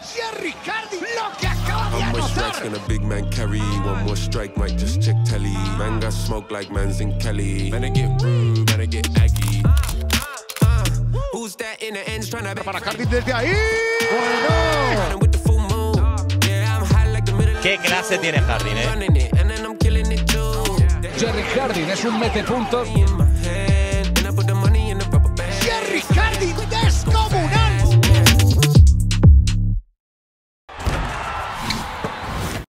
Jerrick Harding, lo que acaba de anotar. How much strikes can a big man carry? One more strike might just check telly. Man got smoke like man's in Kelly. Man I get rude, man I get aggy. Who's that in the ends trying to para Harding desde ahí? Bueno. Qué clase tiene Harding, Jerrick Harding es un metepuntos.